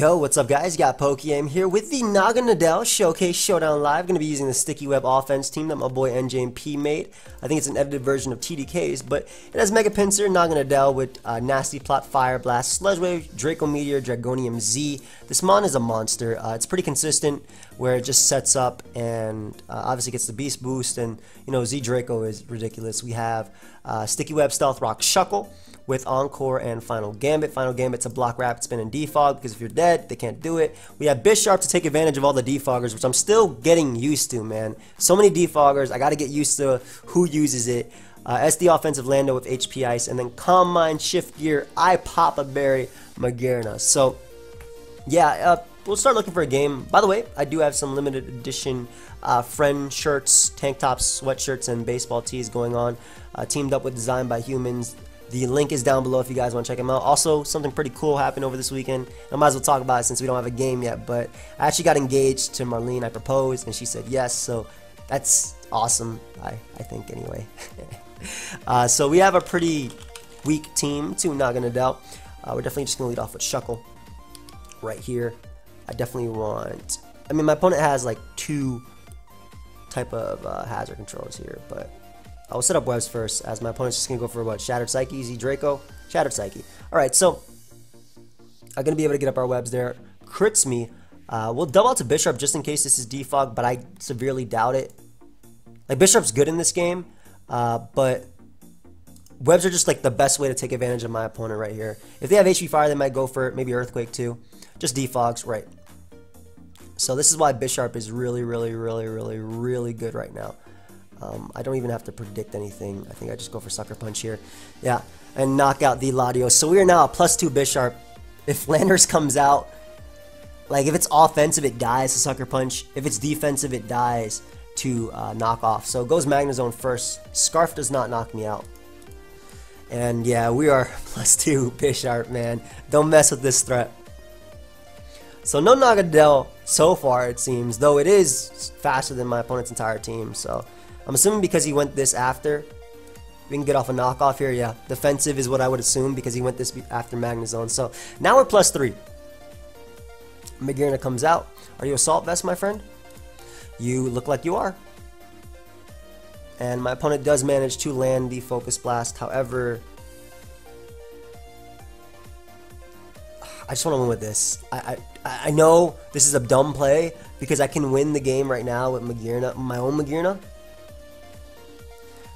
Yo, what's up guys? Got PokeAim here with the Naga Nadal Showcase Showdown Live. Going to be using the Sticky Web offense team that my boy NJMP made. I think it's an edited version of TDK's, but it has Mega Pinsir, Naga Nadal with Nasty Plot, Fire Blast, Sludge Wave, Draco Meteor, Dragonium Z. This mon is a monster. It's pretty consistent where it just sets up and obviously gets the Beast Boost, and you know, Z Draco is ridiculous. We have Sticky Web, Stealth Rock, Shuckle with Encore and Final Gambit. Final Gambit to block Rapid Spin and Defog, because if you're dead, they can't do it. We have Bisharp to take advantage of all the defoggers, which I'm still getting used to, man. So many defoggers, I gotta get used to who uses it. SD Offensive Lando with HP Ice, and then Calm Mind, Shift Gear, I Pop a Berry, Magearna. So, yeah, we'll start looking for a game. By the way, I do have some limited edition friend shirts, tank tops, sweatshirts, and baseball tees going on. Teamed up with Design by Humans. The link is down below if you guys want to check them out. Also, something pretty cool happened over this weekend. I might as well talk about it since we don't have a game yet, but I actually got engaged to Marlene. I proposed, and she said yes, so that's awesome, I think, anyway. So we have a pretty weak team, too, not going to doubt. We're definitely just going to lead off with Shuckle right here. I definitely want... I mean, my opponent has, like, two type of hazard controls here, but... I will set up webs first, as my opponent's just going to go for what? Shattered Psyche, Z Draco, Shattered Psyche. Alright, so I'm going to be able to get up our webs there. Crits me. We'll double out to Bisharp just in case this is defog, but I severely doubt it. Like, Bisharp's good in this game, but webs are just like the best way to take advantage of my opponent right here. If they have HP Fire, they might go for it, maybe Earthquake too. Just defogs, right. So this is why Bisharp is really good right now. I don't even have to predict anything. I think I just go for Sucker Punch here. Yeah, and knock out the Latios. So we are now a +2 Bisharp. If Landers comes out, like if it's offensive, it dies to Sucker Punch. If it's defensive, it dies to knock off. So it goes Magnezone first. Scarf does not knock me out. And yeah, we are +2 Bisharp, man. Don't mess with this threat. So no Naga Nadal so far, it seems, though it is faster than my opponent's entire team, so... I'm assuming because he went this after, we can get off a knockoff here, yeah. Defensive is what I would assume because he went this after Magnezone. So, now we're +3. Magearna comes out. Are you Assault Vest, my friend? You look like you are. And my opponent does manage to land the Focus Blast. However, I just want to win with this. I know this is a dumb play because I can win the game right now with Magearna, my own Magearna.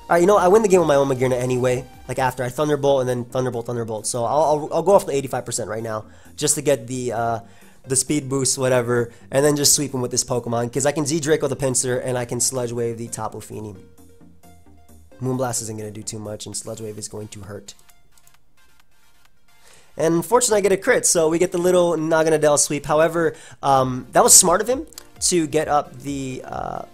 Alright, you know, I win the game with my own Magearna anyway, like after I Thunderbolt and then Thunderbolt. So I'll go off the 85% right now, just to get the speed boost, whatever, and then just sweep him with this Pokemon, because I can Z-Draco the Pinsir, and I can Sludge Wave the Tapu Fini. Moonblast isn't going to do too much, and Sludge Wave is going to hurt. And unfortunately I get a crit, so we get the little Naga Nadal sweep. However, that was smart of him to get up the... the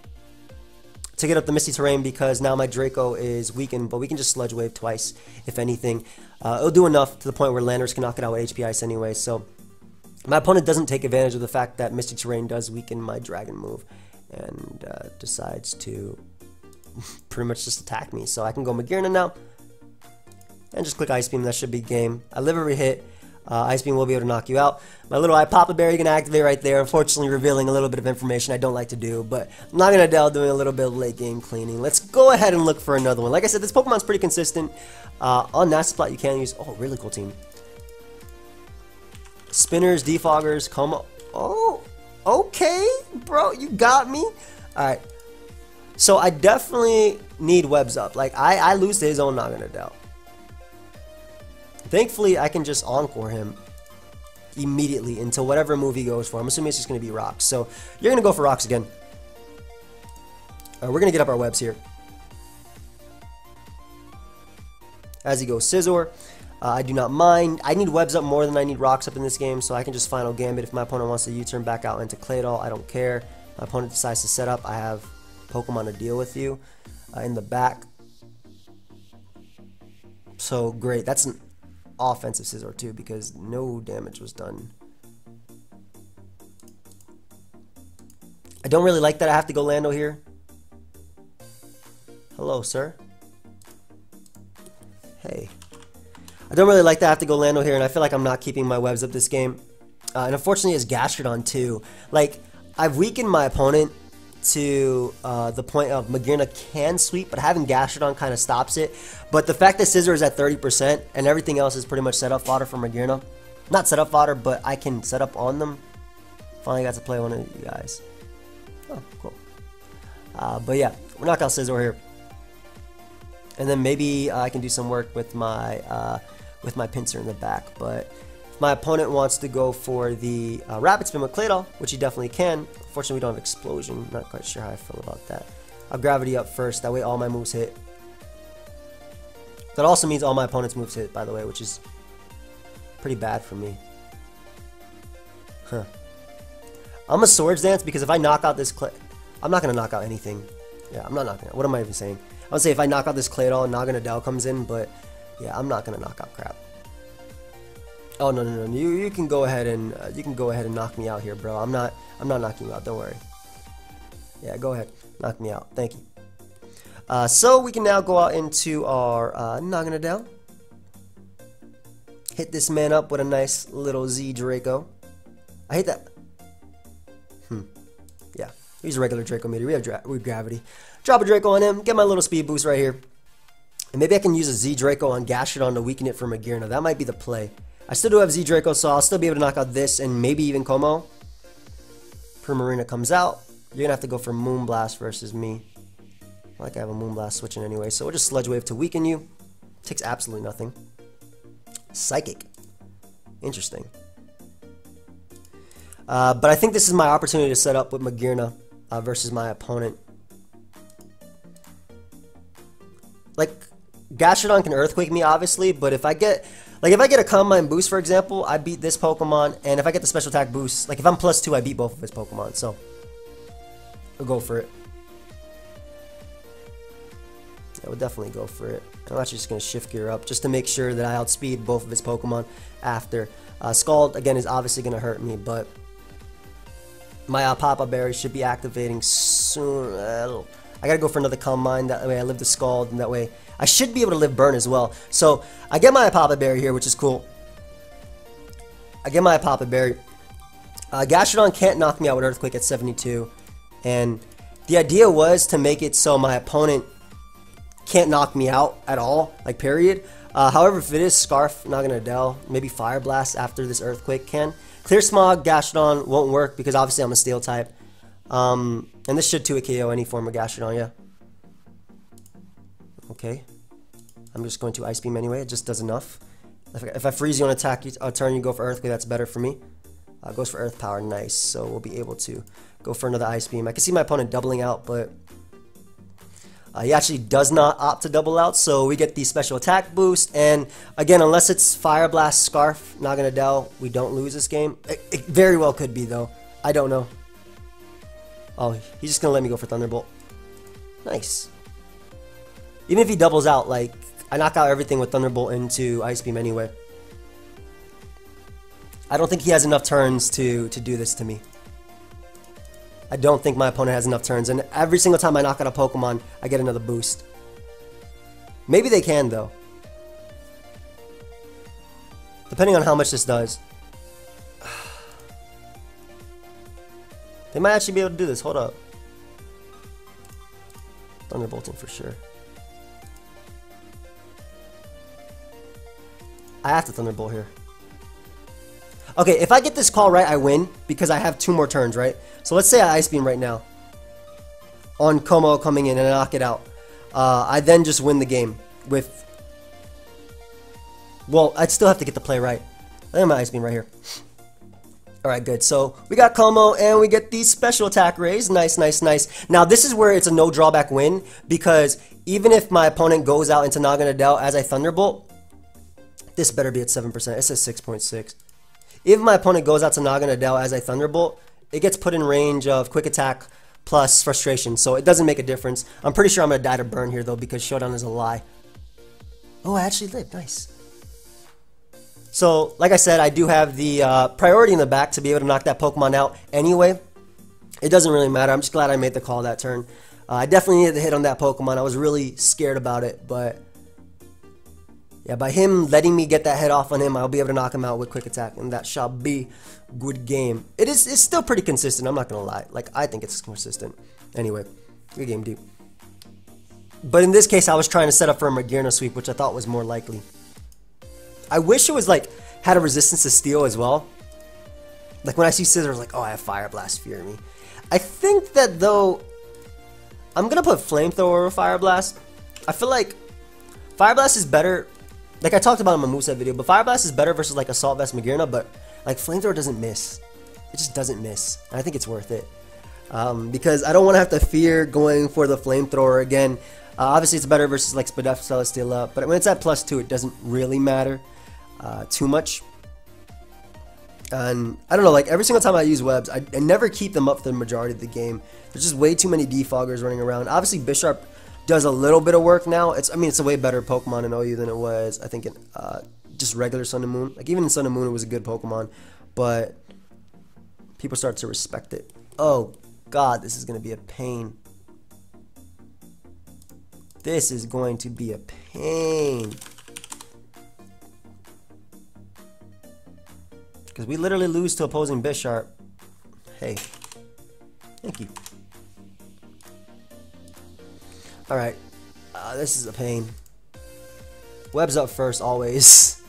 Misty Terrain, because now my Draco is weakened, but we can just Sludge Wave twice, if anything. It'll do enough to the point where Landers can knock it out with HP Ice anyway, so... My opponent doesn't take advantage of the fact that Misty Terrain does weaken my Dragon move, and decides to pretty much just attack me. So I can go Magearna now, and just click Ice Beam, that should be game. I live every hit, Ice Beam will be able to knock you out. My little I Pop a Berry gonna activate right there, unfortunately revealing a little bit of information I don't like to do, but I'm not gonna delve doing a little bit of late game cleaning. Let's go ahead and look for another one. Like I said, this Pokemon's pretty consistent. On Nasty Plot you can use, oh, really cool team. Spinners, defoggers, Coma, oh, okay, bro, you got me. Alright, so I definitely need webs up, like I lose to his own Naga Nadal. Thankfully, I can just Encore him immediately into whatever move he goes for. I'm assuming it's just going to be Rocks. So, you're going to go for Rocks again. We're going to get up our webs here. As he goes Scizor, I do not mind. I need webs up more than I need Rocks up in this game, so I can just Final Gambit. If my opponent wants to U-turn back out into Claydol, I don't care. My opponent decides to set up, I have Pokemon to deal with you in the back. So, great. That's an... offensive Scizor too, because no damage was done. I don't really like that I have to go Lando here. Hello, sir. Hey. I don't really like that I have to go Lando here, and I feel like I'm not keeping my webs up this game. and unfortunately is Gastrodon too. Like, I've weakened my opponent to the point of Magearna can sweep, but having Gastrodon kind of stops it. But the fact that Scizor is at 30% and everything else is pretty much set up fodder for Magearna. Not set up fodder, but I can set up on them. Finally got to play one of you guys. Oh, cool. But yeah, we'll knock out Scizor here. And then maybe I can do some work with my pincer in the back. But if my opponent wants to go for the Rapid Spin with Claydol, which he definitely can. Unfortunately, we don't have Explosion. Not quite sure how I feel about that. I'll Gravity up first. That way all my moves hit. That also means all my opponent's moves hit, by the way, which is pretty bad for me. Huh. I'm a Swords Dance because if I knock out this Clay... I'm not going to knock out anything. Yeah, I'm not knocking out. What am I even saying? I would say if I knock out this Claydol, Naganadel comes in, but yeah, I'm not going to knock out crap. Oh, no, no, no. You can go ahead and knock me out here, bro. I'm not knocking you out. Don't worry. Yeah, go ahead. Knock me out. Thank you. So we can now go out into our Naganadel. Hit this man up with a nice little Z Draco. I hate that. Yeah. We use a regular Draco meter. We have Gravity. Drop a Draco on him. Get my little speed boost right here. And maybe I can use a Z Draco on Gastrodon to weaken it for Magearna. That might be the play. I still do have Z Draco, so I'll still be able to knock out this and maybe even Como. Primarina comes out. You're going to have to go for Moonblast versus me. I like I have a Moonblast switching anyway, so we'll just Sludge Wave to weaken you. Takes absolutely nothing. Psychic. Interesting. But I think this is my opportunity to set up with Magearna versus my opponent. Like, Gastrodon can Earthquake me, obviously, but if I get... Like, if I get a Combine boost, for example, I beat this Pokemon, and if I get the Special Attack boost, like, if I'm plus 2, I beat both of his Pokemon, so... I'll go for it. I would definitely go for it. I'm actually just going to Shift Gear up, just to make sure that I outspeed both of his Pokemon after. Scald, again, is obviously going to hurt me, but... My Papa Berry should be activating soon. I gotta go for another Combine, that way I live the Scald, and that way I should be able to live Burn as well. So, I get my Apapa Berry here, which is cool. I get my Apapa Berry. Gastrodon can't knock me out with Earthquake at 72. And the idea was to make it so my opponent can't knock me out at all, like period. However, if it is Scarf, Naganadel, maybe Fire Blast after this Earthquake can. Clear Smog, Gastrodon won't work because obviously I'm a Steel type. And this should 2-hit KO any form of Gastrodon, yeah. Okay. I'm just going to Ice Beam anyway, it just does enough. If I freeze you on attack, on turn you go for Earthquake, that's better for me. Goes for Earth Power, nice. So we'll be able to go for another Ice Beam. I can see my opponent doubling out, but... he actually does not opt to double out, so we get the Special Attack boost. And again, unless it's Fire Blast, Scarf, Naganadel, we don't lose this game. It very well could be, though. I don't know. Oh, he's just going to let me go for Thunderbolt. Nice. Even if he doubles out, like, I knock out everything with Thunderbolt into Ice Beam anyway. I don't think he has enough turns to do this to me. I don't think my opponent has enough turns, and every single time I knock out a Pokemon, I get another boost. Maybe they can, though. Depending on how much this does. They might actually be able to do this, hold up. Thunderbolting for sure. I have to Thunderbolt here. Okay, if I get this call right, I win, because I have 2 more turns, right? So let's say I Ice Beam right now. On Como coming in and I knock it out. I then just win the game with... Well, I'd still have to get the play right. I think I'm gonna Ice Beam right here. Alright, good. So, we got Como, and we get the Special Attack raise. Nice, nice, nice. Now, this is where it's a no-drawback win, because even if my opponent goes out into Naganadel as I Thunderbolt, this better be at 7%. It says 6.6. If my opponent goes out to Naganadel as I Thunderbolt, it gets put in range of Quick Attack plus Frustration, so it doesn't make a difference. I'm pretty sure I'm going to die to Burn here, though, because Showdown is a lie. Oh, I actually lived. Nice. So, like I said, I do have the priority in the back to be able to knock that Pokemon out anyway. It doesn't really matter. I'm just glad I made the call that turn. I definitely needed to hit on that Pokemon. I was really scared about it, but Yeah, by him letting me get that head off on him, I'll be able to knock him out with quick attack, and that shall be good game. It's still pretty consistent, I'm not gonna lie. Like, I think it's consistent. Anyway, good game, dude. But in this case, I was trying to set up for a Magearna sweep, which I thought was more likely. I wish it was like, had a resistance to steel as well. Like, when I see Scissor, I was like, oh, I have Fire Blast Fear me. I think that, though, I'm gonna put Flamethrower over Fire Blast. I feel like Fire Blast is better. Like, I talked about in my moveset video, but Fire Blast is better versus, like, Assault Vest Magearna, but, like, Flamethrower doesn't miss. It just doesn't miss. And I think it's worth it. Because I don't want to have to fear going for the Flamethrower again. Obviously, it's better versus, like, Spadafestella Stila, but when it's at +2, it doesn't really matter too much. And, I don't know, like, every single time I use webs, I never keep them up for the majority of the game. There's just way too many defoggers running around. Obviously, Bisharp does a little bit of work now. It's, I mean, it's a way better Pokemon in OU than it was, I think, in just regular Sun and Moon. Like, even in Sun and Moon, it was a good Pokemon, but people start to respect it. Oh, God, this is going to be a pain. This is going to be a pain. Because we literally lose to opposing Bisharp. Hey. Thank you. Alright, this is a pain. Web's up first, always.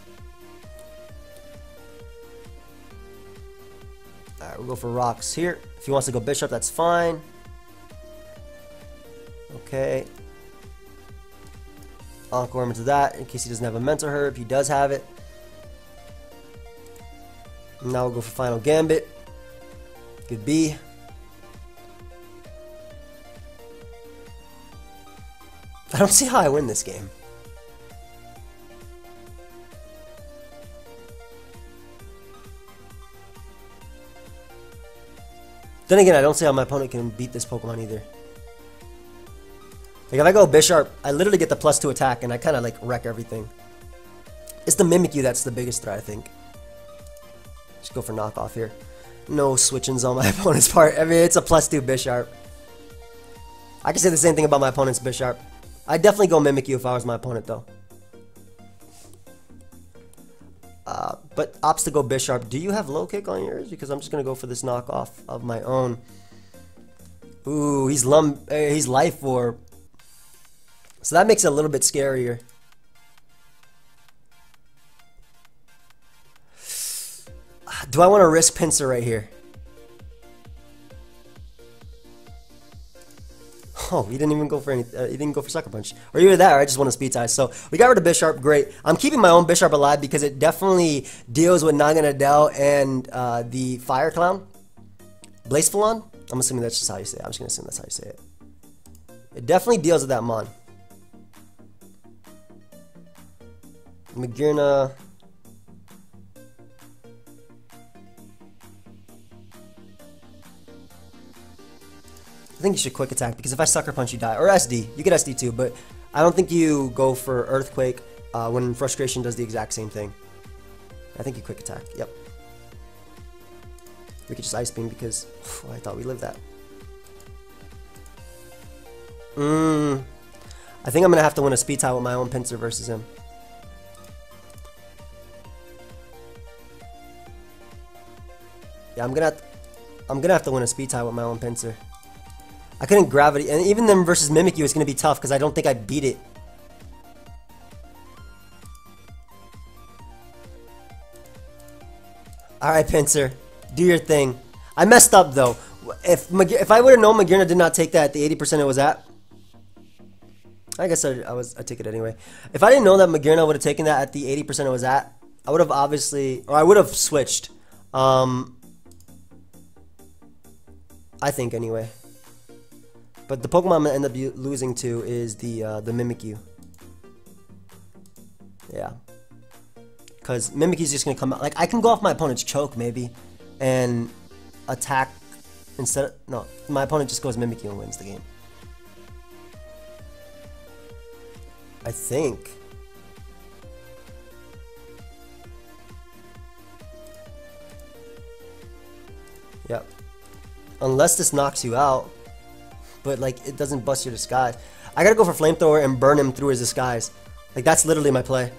Alright, we'll go for rocks here. If he wants to go Bisharp, that's fine. Okay. Encore him into that, in case he doesn't have a Mental Herb. He does have it. Now we'll go for Final Gambit. Good B. I don't see how I win this game. Then again, I don't see how my opponent can beat this Pokemon either. Like, if I go Bisharp, I literally get the +2 attack and I kind of like wreck everything. It's the Mimikyu that's the biggest threat, I think. Just go for knockoff here. No switch-ins on my opponent's part. I mean, it's a +2 Bisharp. I can say the same thing about my opponent's Bisharp. I'd definitely go Mimikyu if I was my opponent, though. But opts to go Bisharp. Do you have low kick on yours? Because I'm just going to go for this knockoff of my own. Ooh, he's Life Orb. So that makes it a little bit scarier. Do I want to risk Pinsir right here? Oh, he didn't even go for any. He didn't go for Sucker Punch, or either that, or I just want to Speed Tie. So we got rid of Bisharp. Great. I'm keeping my own Bisharp alive because it definitely deals with Naganadel and the Fire Clown, Blacephalon. I'm assuming that's just how you say it. I'm just gonna assume that's how you say it. It definitely deals with that mon. Magearna. I think you should quick attack because if I Sucker Punch, you die. Or SD. You get SD too, but I don't think you go for Earthquake when Frustration does the exact same thing. I think you quick attack. Yep. We could just Ice Beam because I thought we lived that. I think I'm going to have to win a Speed Tie with my own Pinsir versus him. Yeah, I'm gonna have to win a Speed Tie with my own Pinsir. I couldn't Gravity, and even them versus Mimikyu is going to be tough because I don't think I beat it. Alright, Pinsir. Do your thing. I messed up, though. If I would have known Magearna did not take that at the 80% it was at, I guess I took it anyway. If I didn't know that Magearna would have taken that at the 80% it was at, I would have obviously, or I would have switched. I think, anyway. But the Pokemon I'm going to end up losing to is the Mimikyu. Yeah. Because Mimikyu's just going to come out. Like, I can go off my opponent's choke, maybe. And attack instead of... No, my opponent just goes Mimikyu and wins the game. I think. Yep. Unless this knocks you out. But, like, it doesn't bust your disguise. I gotta go for Flamethrower and burn him through his disguise. Like, that's literally my play.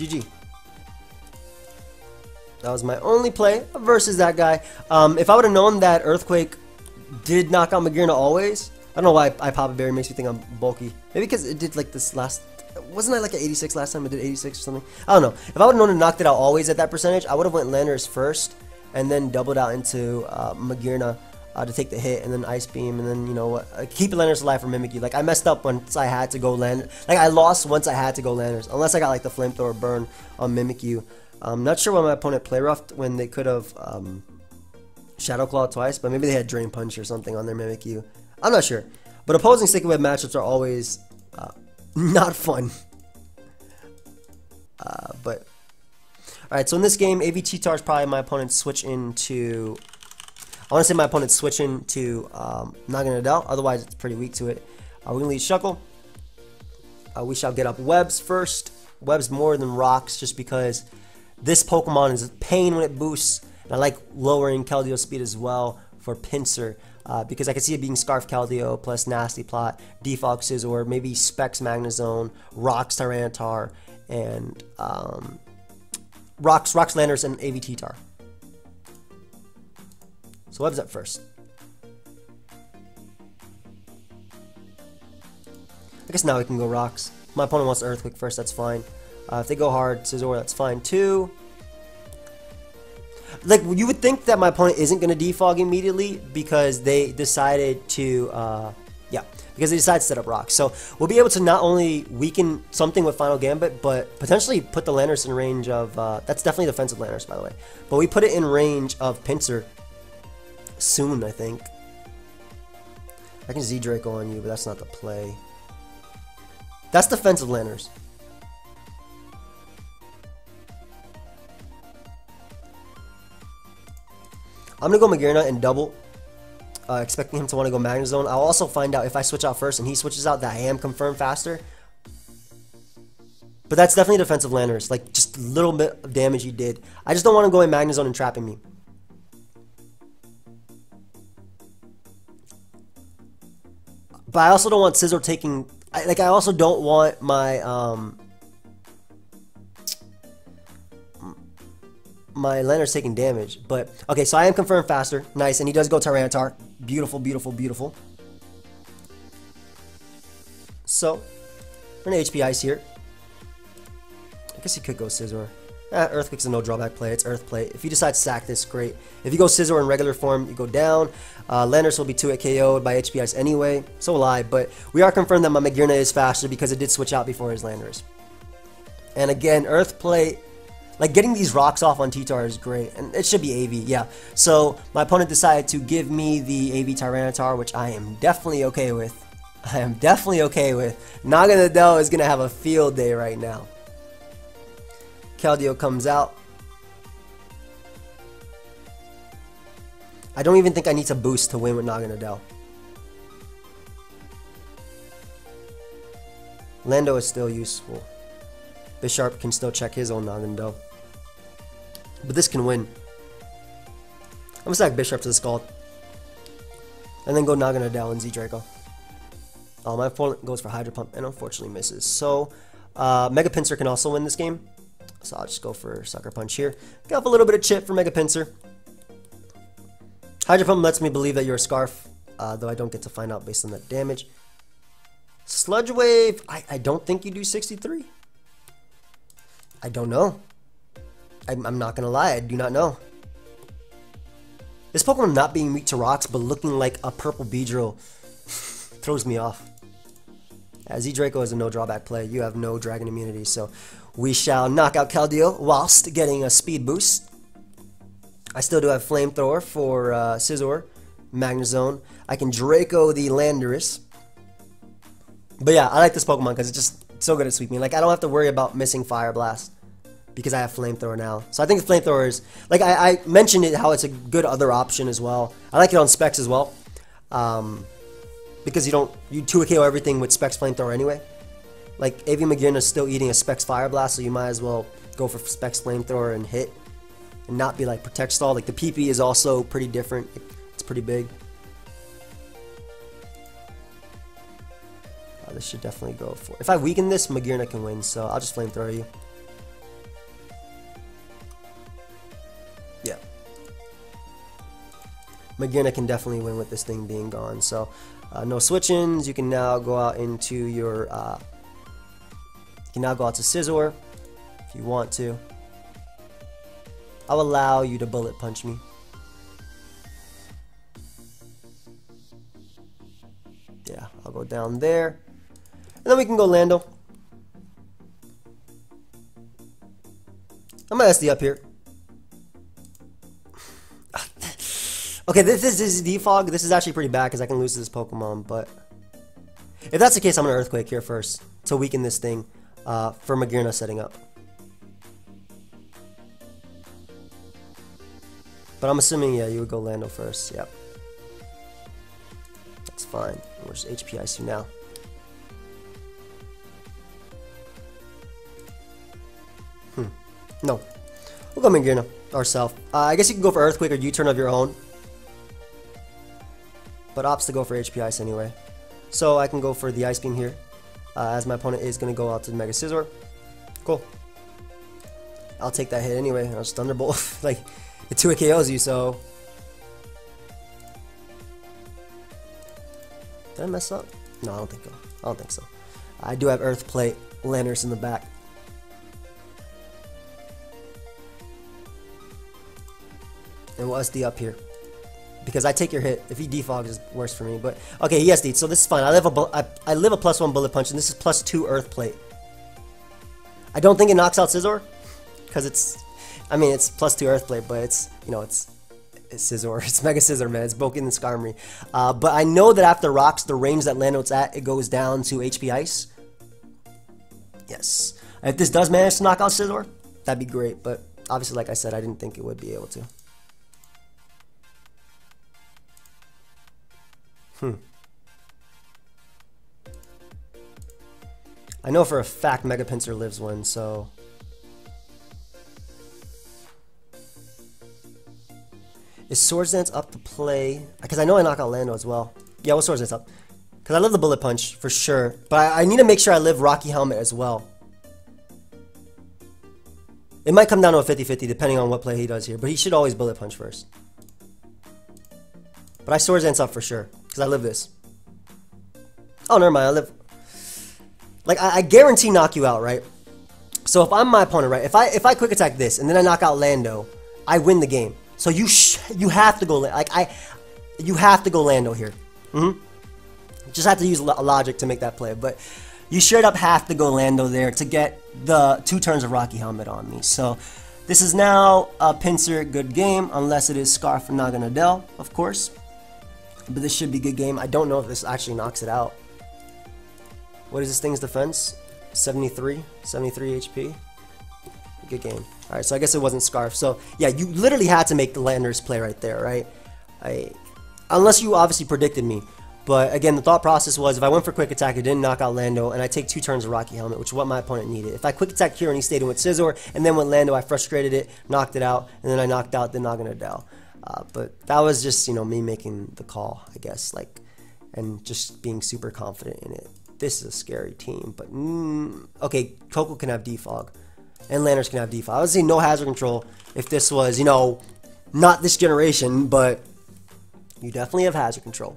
GG. That was my only play versus that guy. If I would have known that Earthquake did knock out Magearna always, I don't know why I Papa Berry makes me think I'm bulky. Maybe because it did like this last... Wasn't I like at 86 last time? I did 86 or something. I don't know. If I would have known to knock it out always at that percentage, I would have went Landorus first and then doubled out into Magearna to take the hit, and then Ice Beam, and then, you know, keep Landorus alive for Mimikyu. Like, I messed up once I had to go Landorus. Like, I lost once I had to go Landorus, unless I got like the Flamethrower burn on Mimikyu. I'm not sure why my opponent play roughed when they could have Shadow Claw twice, but maybe they had Drain Punch or something on their Mimikyu. I'm not sure. But opposing Sticky Web matchups are always not fun. But alright, so in this game, AV Cheetar is probably my opponent switch into... I want to say my opponent's switching to Nagina Adele, otherwise it's pretty weak to it. We're going to lead Shuckle. We shall get up Webbs first. Webbs more than Rocks just because this Pokemon is a pain when it boosts. And I like lowering Keldeo's speed as well for Pinsir because I can see it being Scarf Keldeo plus Nasty Plot, Defog Scizor, maybe Specs Magnezone, Rocks Tyranitar, and Rocks Landorus, and AV Cheetar. So Webbs up first. I guess now we can go Rocks. My opponent wants Earthquake first, that's fine. If they go hard, Scizor, that's fine too. Like, you would think that my opponent isn't going to defog immediately because they decided to, set up Rocks. So we'll be able to not only weaken something with Final Gambit, but potentially put the Landorus in range of, that's definitely defensive Landorus, by the way. But we put it in range of Pinsir. Soon, I think. I can Z Draco on you, but that's not the play. That's defensive Landorus. I'm gonna go Magearna and double, expecting him to want to go Magnezone. I'll also find out if I switch out first and he switches out that I am confirmed faster. But that's definitely defensive Landorus. Like, just a little bit of damage he did. I just don't want to go in Magnezone and trapping me. But I also don't want Scizor taking... I also don't want my... my Landorus taking damage. But, okay, so I am confirmed faster. Nice, and he does go Tyranitar. Beautiful, beautiful, beautiful. So, we're going to HP Ice here. I guess he could go Scizor. Earthquake's a no drawback play. It's Earth play. If you decide to sack this, great. If you go Scizor in regular form, you go down. Landorus will be 2-hit KO'd by HP Ice anyway. So will I, but we are confirmed that my Magearna is faster because it did switch out before his Landorus. And again, Earth play, like getting these Rocks off on Cheetar is great. And it should be AV, yeah. So my opponent decided to give me the AV Tyranitar, which I am definitely okay with. I am definitely okay with. Nagina Adele is going to have a field day right now. Keldeo comes out. I don't even think I need to boost to win with Nagina Adele. Lando is still useful. Bisharp can still check his own Nagina Adele. But this can win. I'm gonna stack Bisharp to the Scald. And then go Nagina Adele and Z Draco. Oh, my opponent goes for Hydro Pump and unfortunately misses. So, Mega Pinsir can also win this game. So I'll just go for Sucker Punch here. Got up a little bit of chip for Mega Pinsir. Hydro Pump lets me believe that you're a Scarf, though I don't get to find out based on that damage. Sludge Wave, I don't think you do 63. I don't know. I'm not going to lie, I do not know. This Pokemon not being weak to Rocks, but looking like a purple Beedrill throws me off. Z Draco is a no drawback play. You have no Dragon immunity, so we shall knock out Keldeo whilst getting a speed boost. I still do have Flamethrower for Scizor, Magnezone. I can Draco the Landorus. But yeah, I like this Pokemon because it's just so good at sweeping. Like, I don't have to worry about missing Fire Blast because I have Flamethrower now. So I think the Flamethrower is... Like, I mentioned it, how it's a good other option as well. I like it on Specs as well. Because you 2 KO everything with Specs Flamethrower anyway. Like, AV Magearna is still eating a Specs Fire Blast, so you might as well go for Specs Flamethrower and hit. And not be like Protect Stall. Like, the PP is also pretty different. It's pretty big. This should definitely go for... If I weaken this, Magearna can win, so I'll just Flamethrower you. McGinnis can definitely win with this thing being gone. So no switch-ins. You can now go out into your you can now go out to Scizor if you want to. I'll allow you to bullet punch me. Yeah, I'll go down there. And then we can go Landel. I'm gonna SD up here. Okay, this is defog. This is actually pretty bad because I can lose to this Pokemon, but if that's the case, I'm gonna Earthquake here first to weaken this thing for Magearna setting up. But I'm assuming, yeah, you would go Landel first. Yep. That's fine. We're just HP Ice you now. No. We'll go Magearna ourselves. I guess you can go for Earthquake or U-turn of your own. But opts to go for HP Ice anyway. So I can go for the Ice Beam here. As my opponent is going to go out to Mega Scizor. Cool. I'll take that hit anyway. I'll just Thunderbolt. Like, it 2-hit KOs you, so... Did I mess up? No, I don't think so. I do have Earth Plate, Landorus in the back. And we'll SD up here. Because I take your hit. If he defogs, it's worse for me. But okay, he SD'd, so this is fine. I live a +1 bullet punch, and this is +2 Earth Plate. I don't think it knocks out Scizor. Because it's, I mean, it's +2 Earth Plate, but it's, you know, it's Scizor. It's Mega Scizor, man. It's Boken and Skarmory. But I know that after rocks, the range that Lando's at, it goes down to HP Ice. Yes. If this does manage to knock out Scizor, that'd be great. But obviously, like I said, I didn't think it would be able to. I know for a fact Mega Pinsir lives one, so... Is Swords Dance up to play? Because I know I knock out Lando as well. Yeah, well, Swords Dance up. Because I live the Bullet Punch, for sure. But I need to make sure I live Rocky Helmet as well. It might come down to a 50-50 depending on what play he does here. But he should always Bullet Punch first. But I Swords Dance up for sure. Because I live this. Oh, never mind. I live... Like, I guarantee knock you out, right? So if I'm my opponent, right? If I quick attack this and then I knock out Lando, I win the game. So you have to go... Like, you have to go Lando here. Just have to use logic to make that play. But you straight up have to go Lando there to get the 2 turns of Rocky Helmet on me. So this is now a Pinsir good game. Unless it is Scarf and Naganadel, of course. But this should be good game. I don't know if this actually knocks it out. What is this thing's defense? 73. 73 HP. Good game. Alright, so I guess it wasn't Scarf. So, yeah, you literally had to make the Landers play right there, right? Unless you obviously predicted me. But, again, the thought process was if I went for quick attack, it didn't knock out Lando, and I take 2 turns of Rocky Helmet, which is what my opponent needed. If I quick attack here and he stayed in with Scizor, and then with Lando, I frustrated it, knocked it out, and then I knocked out the Naganadel. But that was just, you know, me making the call, I guess, like, and just being super confident in it. This is a scary team, but okay, Coco can have defog, and Landorus can have defog. I would say no hazard control if this was, you know, not this generation, but you definitely have hazard control.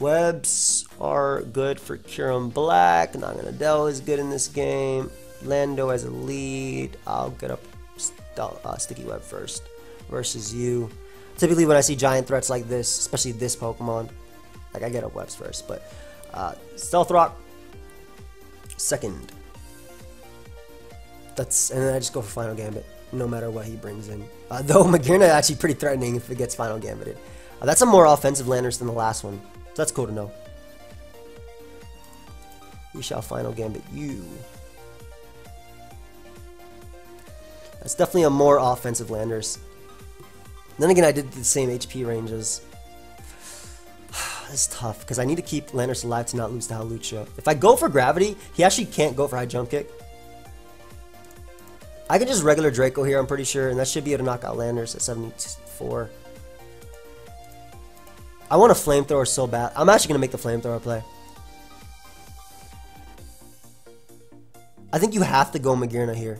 Webs are good for Kyurem Black. Naganadel is good in this game. Lando as a lead. I'll get up Sticky Web first versus you. Typically when I see giant threats like this, especially this Pokemon, like I get up Webs first, but... Stealth Rock second. And then I just go for Final Gambit, no matter what he brings in. Though Magearna is actually pretty threatening if it gets Final Gambited. That's a more offensive Landorus than the last one, so that's cool to know. We shall Final Gambit you. That's definitely a more offensive Landorus. Then again, I did the same HP ranges. It's tough because I need to keep Landorus alive to not lose to Hawlucha. If I go for Gravity, he actually can't go for High Jump Kick. I can just regular Draco here, I'm pretty sure, and that should be able to knock out Landorus at 74. I want a Flamethrower so bad. I'm actually going to make the Flamethrower play. I think you have to go Magearna here.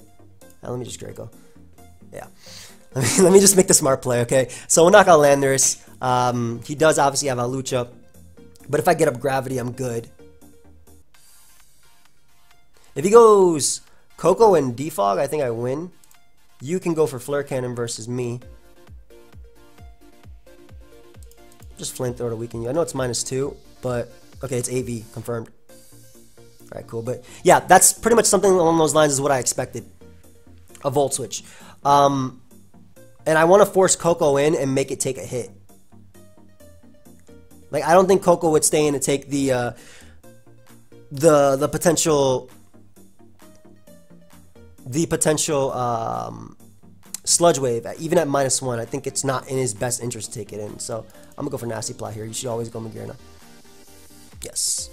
Let me just Draco. Yeah. Let me just make the smart play, okay? So we'll knock out Landers. He does obviously have Alucha, but if I get up Gravity, I'm good. If he goes Coco and Defog, I think I win. You can go for Flare Cannon versus me. Just Flint Throw to weaken you. I know it's -2, but okay, it's AV confirmed. All right, cool. But yeah, that's pretty much something along those lines is what I expected. A Volt Switch. And I want to force Coco in and make it take a hit. Like, I don't think Coco would stay in and take the potential Sludge Wave, even at -1. I think it's not in his best interest to take it in. So I'm gonna go for Nasty Plot here. You should always go Magearna. Yes.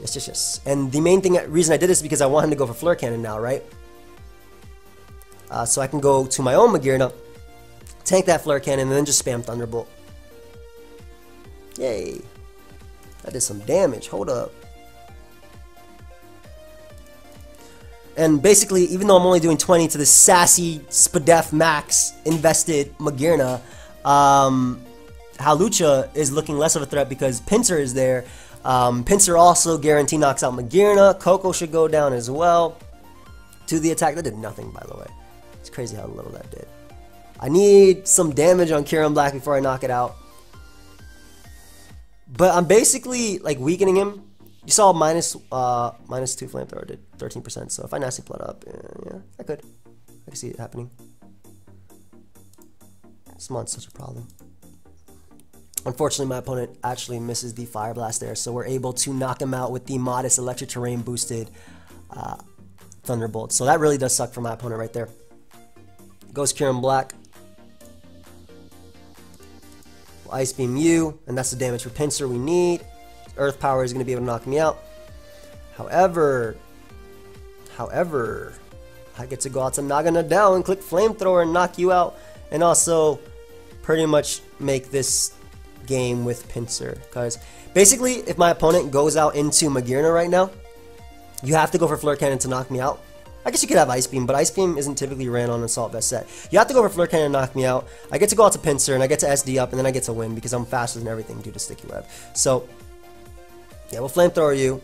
Yes, yes, yes. And the main thing, reason I did this is because I want him to go for Flare Cannon now, right? So I can go to my own Magearna, tank that Flare Cannon, and then just spam Thunderbolt. Yay. That did some damage. Hold up. And basically, even though I'm only doing 20 to the sassy Spadef max invested Magearna, Halucha is looking less of a threat because Pinsir is there. Pinsir also guarantee knocks out Magearna. Coco should go down as well to the attack. That did nothing, by the way. It's crazy how little that did. I need some damage on Kieran Black before I knock it out. But I'm basically like weakening him. You saw minus two Flamethrower did 13%. So if I Nasty Plot up, yeah, I could see it happening. This mon's such a problem. Unfortunately, my opponent actually misses the Fire Blast there, so we're able to knock him out with the modest Electric Terrain boosted Thunderbolt. So that really does suck for my opponent right there. Goes Kieran Black. We'll Ice Beam you, and that's the damage for Pinsir we need. Earth Power is going to be able to knock me out. However, I get to go out to Nagana down and click Flamethrower and knock you out, and also pretty much make this game with Pinsir. Because basically, if my opponent goes out into Magearna right now, you have to go for Flare Cannon to knock me out. I guess you could have Ice Beam, but Ice Beam isn't typically ran on an Assault Vest set. You have to go for Flare Cannon and knock me out. I get to go out to Pinsir, and I get to SD up, and then I get to win because I'm faster than everything due to Sticky Web. So yeah, we'll Flamethrower you.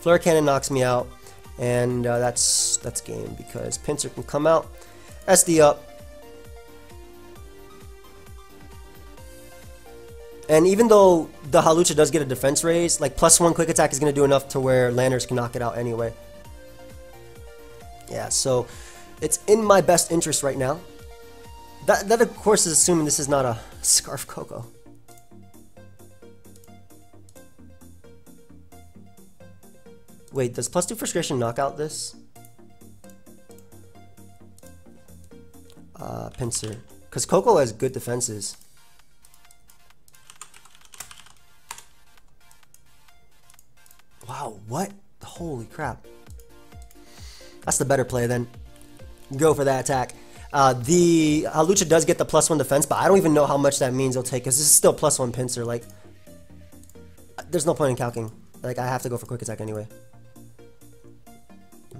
Flare Cannon knocks me out, and that's game because Pinsir can come out, SD up. And even though the Halucha does get a defense raise, like +1 quick attack is going to do enough to where Landers can knock it out anyway. Yeah, so it's in my best interest right now. That of course is assuming this is not a Scarf Coco. Wait, does +2 Frustration knock out this? Pinsir. Because Coco has good defenses. Wow, what? Holy crap. That's the better play then. Go for that attack. The Halucha does get the +1 defense, but I don't even know how much that means he'll take, because this is still +1 Pinsir. Like, there's no point in calcing. Like, I have to go for quick attack anyway.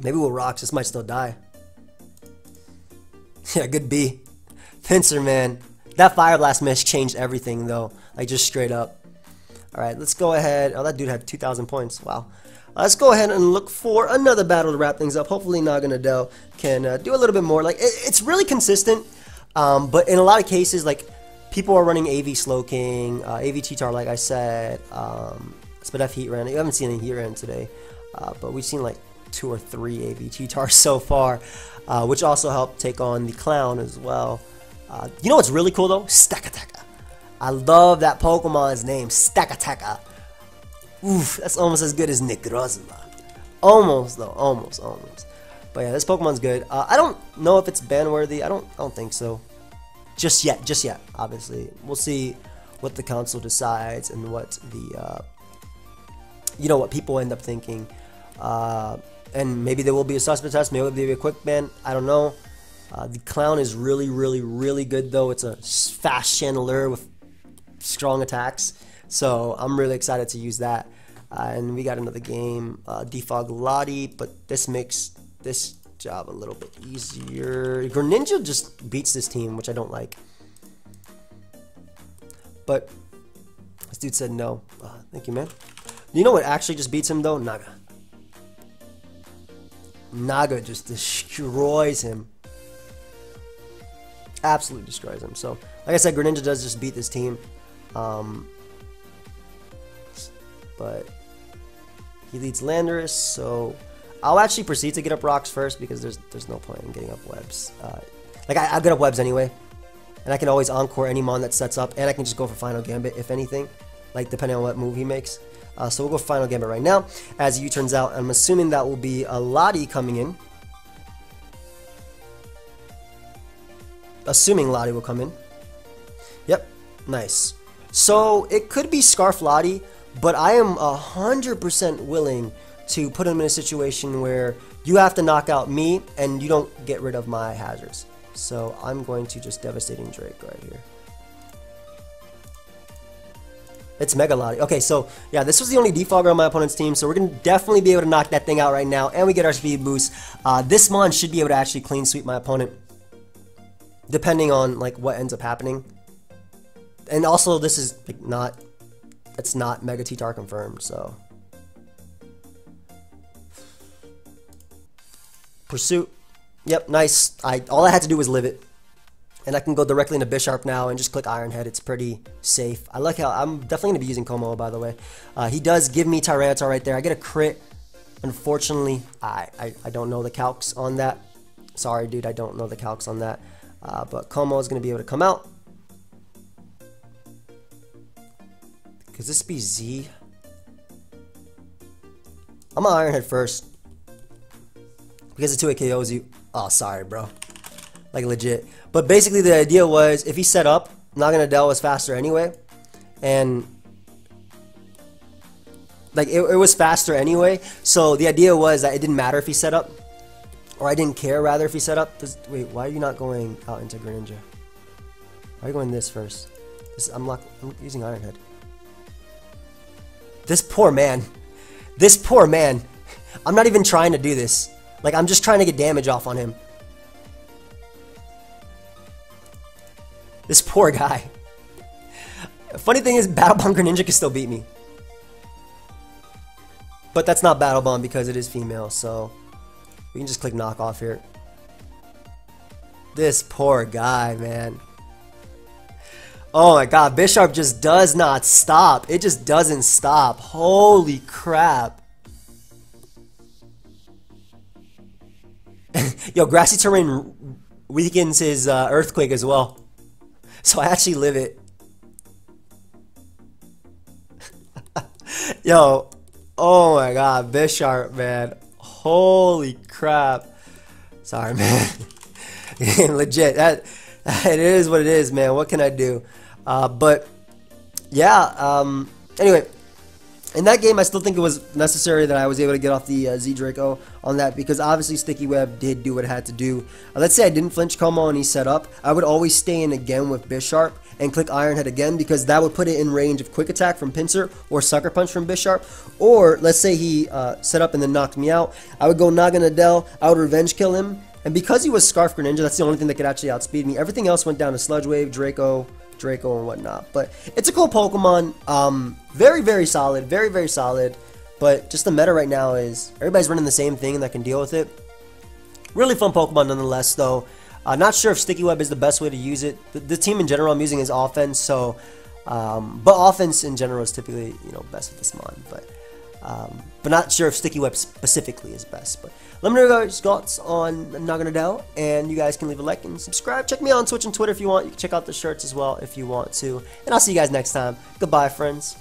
Maybe we'll Rocks. This might still die. Yeah, good B. Pinsir, man. That Fire Blast miss changed everything, though. Like, just straight up. Alright, let's go ahead. Oh, that dude had 2,000 points. Wow. Let's go ahead and look for another battle to wrap things up. Hopefully Nagana Dell can do a little bit more. Like, it's really consistent, but in a lot of cases, like, people are running AV Slow King, AV Cheetar, like I said, Spadef Heat Ran. You haven't seen any Heat Ran today, but we've seen, like, 2 or 3 AV Cheetars so far, which also helped take on the Clown as well. You know what's really cool, though? Stakataka. I love that Pokemon's name, Stakataka. Oof, that's almost as good as Nigrozma. Almost though, almost. But yeah, this Pokemon's good. I don't know if it's ban-worthy. I don't think so. Just yet. Obviously, we'll see what the council decides and what the what people end up thinking. And maybe there will be a suspect test. Maybe there'll be a quick ban. I don't know. The Clown is really good though. It's a fast Chandelure with strong attacks, so I'm really excited to use that. And we got another game, Defog Lottie, but this makes this job a little bit easier. Greninja just beats this team, which I don't like. But this dude said no. Thank you, man. You know what actually just beats him, though? Naga. Naga just destroys him. Absolutely destroys him. So, like I said, Greninja does just beat this team. But he leads Landorus, so I'll actually proceed to get up rocks first because there's no point in getting up webs. I'll get up webs anyway, and I can always encore any mon that sets up, and I can just go for Final Gambit if anything, like depending on what move he makes. So we'll go Final Gambit right now. As U turns out, I'm assuming that will be a Lottie coming in. Assuming Lottie will come in. Yep, nice. So it could be Scarf Lottie, but I am 100% willing to put him in a situation where you have to knock out me and you don't get rid of my hazards. So I'm going to just Devastating Drake right here. It's Mega Lottie. Okay, so yeah, this was the only defogger on my opponent's team, so we're going to definitely be able to knock that thing out right now, and we get our speed boost. This mon should be able to actually clean sweep my opponent, depending on like what ends up happening. And also, this is like it's not Mega T-Tar confirmed, so. Pursuit. Yep, nice. All I had to do was live it. And I can go directly into Bisharp now and just click Iron Head. It's pretty safe. I like how I'm definitely going to be using Komoe, by the way. He does give me Tyranitar right there. I get a crit. Unfortunately, I don't know the calcs on that. Sorry, dude. I don't know the calcs on that. But Komoe is going to be able to come out. Could this be Z? I'm going to Iron Head first. Because the 2-hit KOs you. Oh, sorry, bro. Like, legit. But basically, the idea was if he set up, Naganadel was faster anyway. And, like, it was faster anyway. So the idea was that it didn't matter if he set up. Or I didn't care, rather, if he set up. Wait, why are you not going out into Greninja? Why are you going this first? I'm using Iron Head. This poor man. This poor man. I'm not even trying to do this. Like, I'm just trying to get damage off on him. This poor guy. Funny thing is, Battle Bomb Greninja can still beat me. But that's not Battle Bomb because it is female, so we can just click knock off here. This poor guy, man. Oh my god, Bisharp just does not stop. It just doesn't stop. Holy crap. Yo, Grassy Terrain weakens his Earthquake as well. So I actually live it. Yo, oh my god, Bisharp, man. Holy crap. Sorry, man. Legit, it is what it is, man. What can I do? But, yeah, anyway. In that game, I still think it was necessary that I was able to get off the Z-Draco on that because obviously Sticky Web did do what it had to do. Let's say I didn't flinch Komoe and he set up. I would always stay in again with Bisharp and click Iron Head again because that would put it in range of Quick Attack from Pinsir or Sucker Punch from Bisharp. Or let's say he set up and then knocked me out. I would go Naganadel. I would Revenge Kill him. And because he was Scarf Greninja, that's the only thing that could actually outspeed me. Everything else went down to Sludge Wave, Draco and whatnot, but it's a cool Pokemon. Very, very solid, very, very solid, but just the meta right now is everybody's running the same thing that can deal with it. Really fun Pokemon nonetheless, though. Not sure if Sticky Web is the best way to use it. The team in general I'm using is offense, so, but offense in general is typically, you know, best with this mon, but not sure if Sticky Web specifically is best, but let me know your guys' thoughts on Naganadel, and you guys can leave a like and subscribe. Check me out on Twitch and Twitter if you want. You can check out the shirts as well if you want to, and I'll see you guys next time. Goodbye, friends.